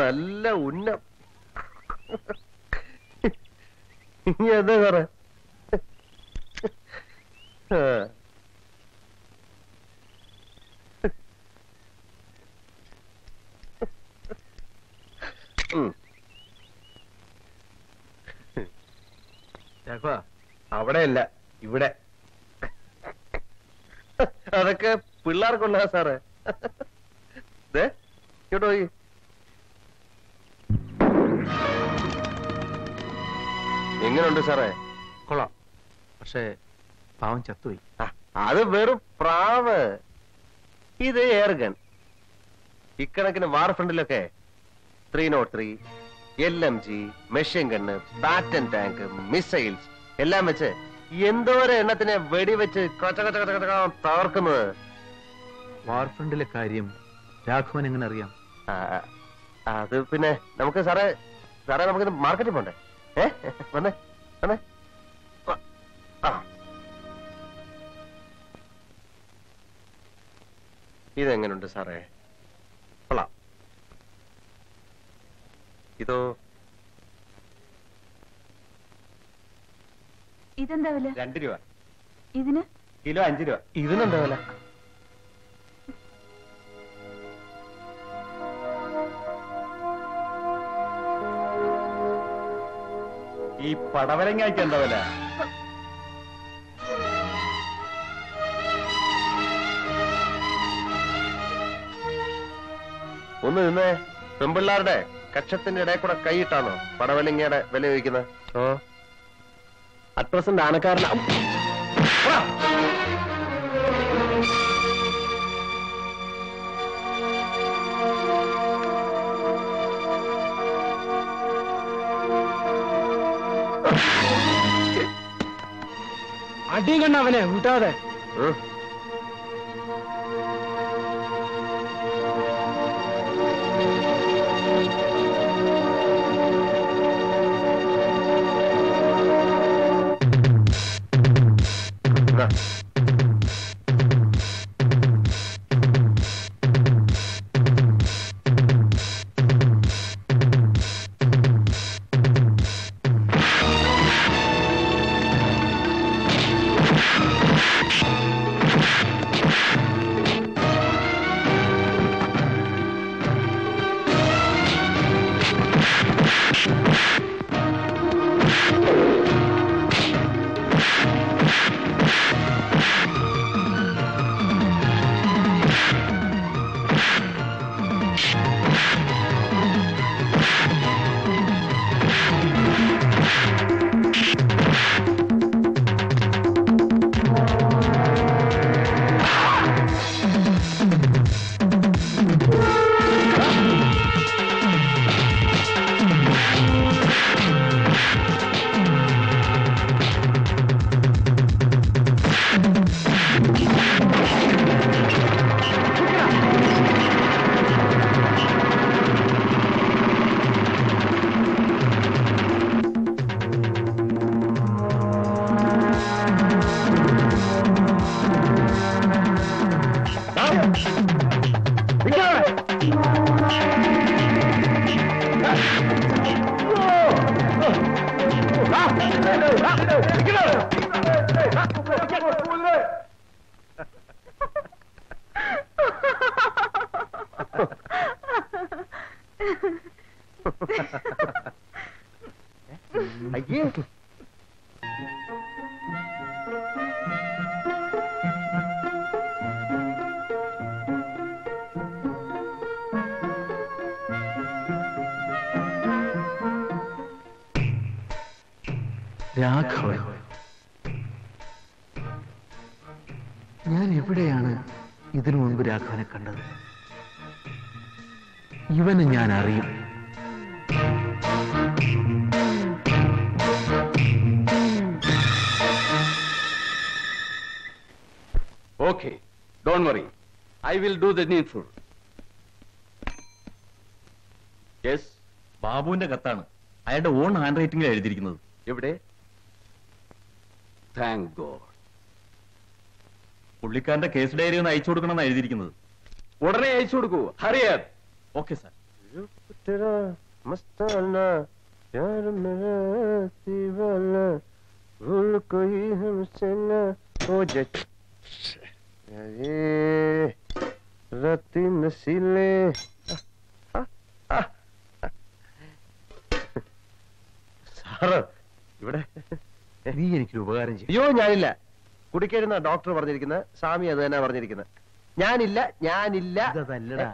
നല്ല ഉന്നം എന്താ പറ അവിടെയല്ല ഇവിടെ അതൊക്കെ പിള്ളേർക്കുള്ള സാറേ കേട്ടോ ഈ എങ്ങനെയുണ്ട് സാറേ കൊള്ളാം പക്ഷേ പാവം ചത്തുപോയി അത് വെറും പ്രാവ് ഇത് എയർഗൺ ഇക്കണക്കിന് വാർ ഫ്രണ്ടിലൊക്കെ 303 LMG machine gun Patton tank missiles എല്ലാം വെച്ച് എന്തോരം എണ്ണത്തിനെ വെടിവെച്ച് തകർക്കുന്നത് വാർ ഫ്രണ്ടിലെ കാര്യം രാഘവൻ എങ്ങനെ അറിയാം അത് പിന്നെ നമുക്ക് സാറേ സാറേ നമുക്ക് മാർക്കറ്റിൽ പോണ്ടേ വന്നേ വന്നേ ഇതെങ്ങനുണ്ട് സാറേ കൊള്ളാം ഇതോ ഇതെന്താ വില 2 രൂപ ഇതിന് കിലോ 5 രൂപ ഇതിനെന്താ വില ഈ പടവലങ്ങായ്ക്ക് എന്താ വില ഒന്ന് നിന്നേ പെമ്പിള്ളാരുടെ കക്ഷത്തിന്റെ ഇടയിൽ കൂടെ കൈയിട്ടാണോ പടവലങ്ങയുടെ വില ചോദിക്കുന്നത് ഓ അറ്റ് പ്രസന്റ് ആനക്കാരനാ അടി കണ്ട അവനെ വിട്ടാതെ will do the needful. Yes. ബാബുവിന്റെ കത്താണ് അയാളുടെ ഓൺ ഹാൻഡ് റൈറ്റിംഗിൽ എഴുതിയിരിക്കുന്നത് എവിടെ താങ്ക് ഗോഡ് പുള്ളിക്കാരന്റെ കേസ് ഡയറി ഒന്ന് അയച്ചു കൊടുക്കണമെന്ന് എഴുതിയിരിക്കുന്നത് ഉടനെ അയച്ചു കൊടുക്കൂ ഹറിയാ ഓക്കെ സാർ तेरा मस्ताना यार मेरा दीवाना भूल कोई हमसे ना हो जाए राती नसीले सारा ഇവിടെ നീ എനിക്ക് ഉപകാരം ചെയ്യും. അയ്യോ ഞാനില്ല, കുടിക്കരുന്ന ഡോക്ടർ പറഞ്ഞിരിക്കുന്നത്, സ്വാമി അത് തന്നെ പറഞ്ഞിരിക്കുന്നത്. ഞാനില്ല ഞാനില്ല അതല്ലടാ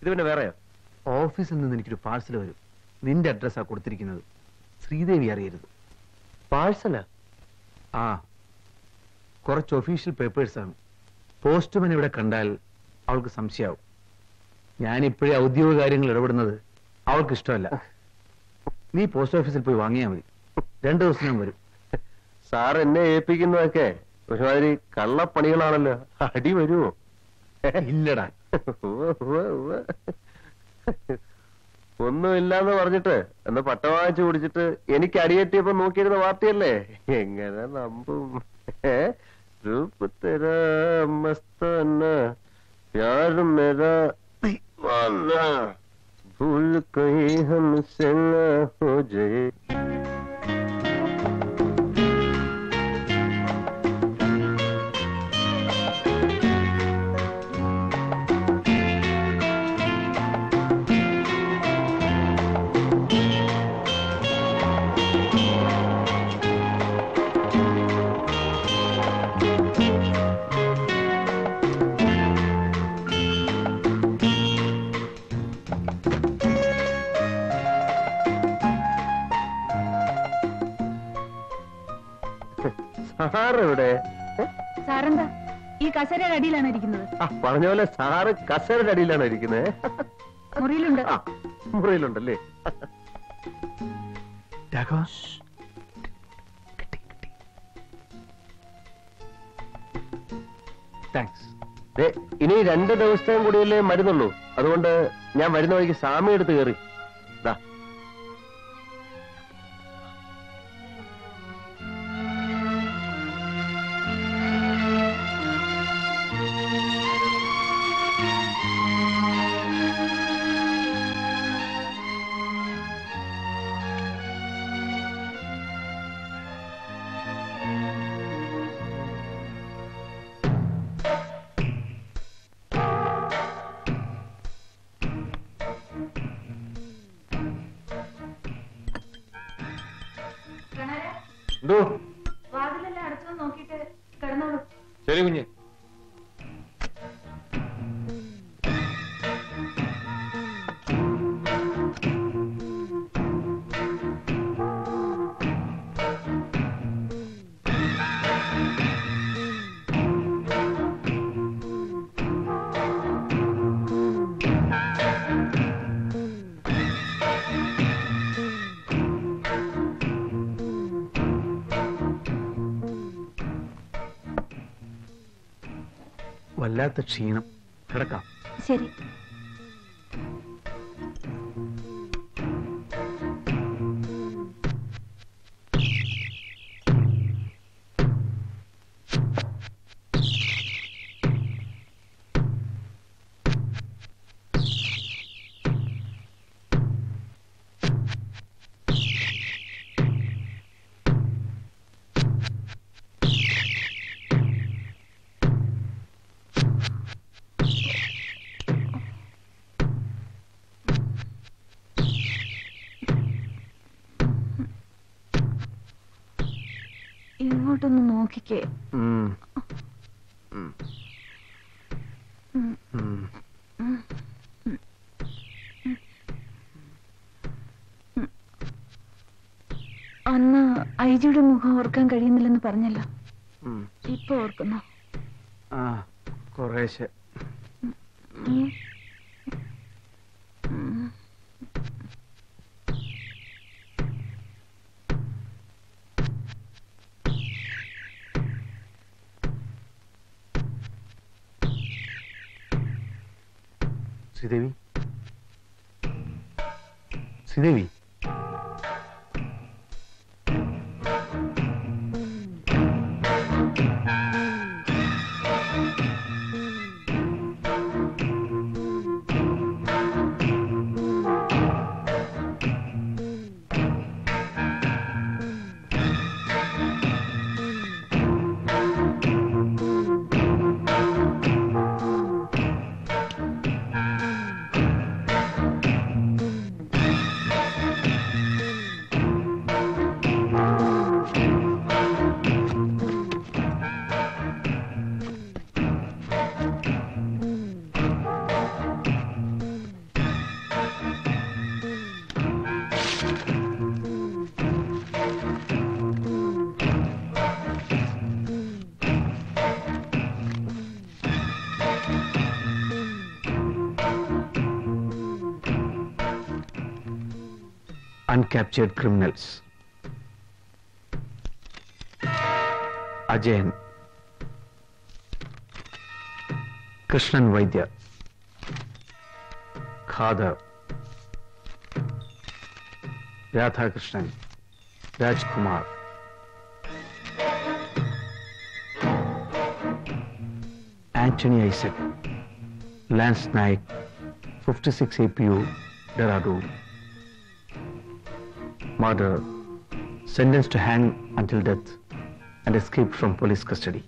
ഇത് പിന്നെ വേറെയോ? ഓഫീസിൽ നിന്ന് എനിക്കൊരു പാഴ്സൽ വരും, നിന്റെ അഡ്രസ്സാണ് കൊടുത്തിരിക്കുന്നത്, ശ്രീദേവി അറിയരുത്. പാഴ്സലാ? ആ, കുറച്ച് ഒഫീഷ്യൽ പേപ്പേഴ്സാണ്. പോസ്റ്റ്മാൻ ഇവിടെ കണ്ടാൽ അവൾക്ക് സംശയമാവും. ഞാനിപ്പോഴേ ഔദ്യോഗിക കാര്യങ്ങൾ ഇടപെടുന്നത് അവൾക്ക് ഇഷ്ടമല്ല. നീ പോസ്റ്റ് ഓഫീസിൽ പോയി വാങ്ങിയാൽ മതി, രണ്ടു ദിവസം വരും. സാർ എന്നെ ഏൽപ്പിക്കുന്നതൊക്കെ ഒരുമാതിരി കള്ളപ്പണികളാണല്ലോ, അടി വരുമോ? ഇല്ലടാ, ഒന്നുമില്ലാന്ന് പറഞ്ഞിട്ട് ഒന്ന് പട്ട വാങ്ങിച്ചു കുടിച്ചിട്ട് എനിക്ക് അടിയേറ്റിയപ്പോ നോക്കിയിരുന്ന പാർട്ടിയല്ലേ, എങ്ങനെ നമ്പും. പറഞ്ഞ പോലെ സാറ് കസേരയുടെ അടിയിലാണ് ഇരിക്കുന്നത്. മുറിയിലുണ്ടല്ലേ? ഇനി 2 ദിവസത്തെയും കൂടിയല്ലേ മരുന്നുള്ളൂ, അതുകൊണ്ട് ഞാൻ വരുന്ന വഴിക്ക് സാമി എടുത്ത് കയറി. വല്ലാത്ത ക്ഷീണം, കിടക്കാം. ശരി. അന്ന് ഐജിയുടെ മുഖം ഓർക്കാൻ കഴിയുന്നില്ലെന്ന് പറഞ്ഞല്ലോ, ഇപ്പൊ ഓർക്കുന്നു. ആ കുറേശ്ശെ. Sridevi, Sridevi, uncaptured criminals. Ajay, Krishnan Vaidya, Khada, Ratha Krishnan, Raj Kumar. Antony Isaac, Lance Naik, 56 APU, Dehradun. Murder, sentenced to hang until death and escaped from police custody.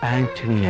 Antony